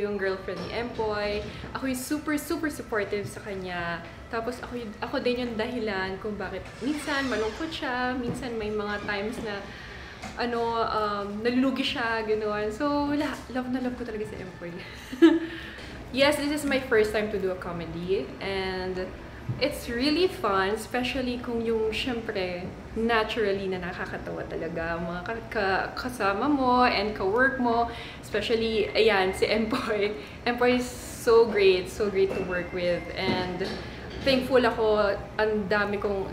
yung girlfriend ni Empoy. Ako yung super supportive sa kanya. Tapos ako din yung dahilan kung bakit minsan malungkot siya, minsan may mga times na nalulugi siya, gano'n. So, love na love ko talaga si Empoy. Yes, this is my first time to do a comedy and it's really fun, especially kung yung syempre naturally na nakakatawa talaga mga kasama mo and ka-work mo, especially ayan si Empoy. Empoy is so great to work with and thankful ako, ang dami kong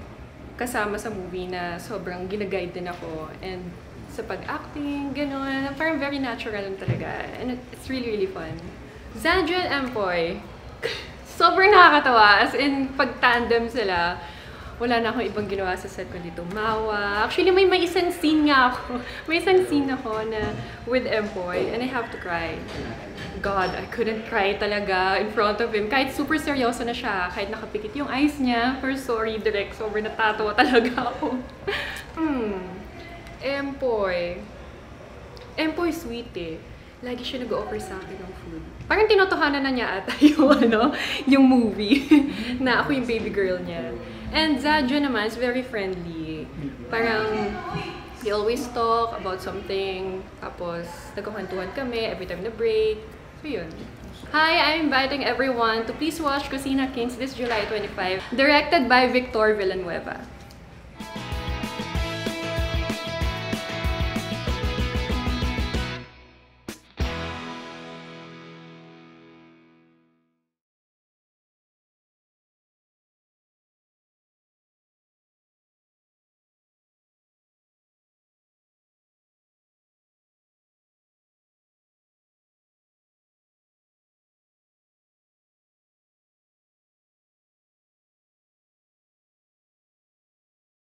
kasama sa movie na sobrang ginaguide din ako and sa pag-acting, gano'n, parang very natural lang talaga and it's really fun. Zanjoe and Empoy, sobrang nakakatawa, as in pag-tandem sila, wala na akong ibang ginawa sa set kundi tumawa. Actually, may isang scene nga ako, na with Empoy and I have to cry. God, I couldn't cry talaga in front of him. Kahit super seryoso na siya, kahit nakapikit yung eyes niya, for sorry, direct, sobrang natatawa talaga ako. Empoy. Empoy sweet eh. Lagi siya nag-offer sa akin ng food. Parang tinotohanan na niya ata yung, yung movie na ako yung baby girl niya. And Zanjoe naman is very friendly. Parang we always talk about something. Tapos nagkakwentuhan kami every time na break. So yun. Hi, I'm inviting everyone to please watch Kusina Kings this July 25, directed by Victor Villanueva.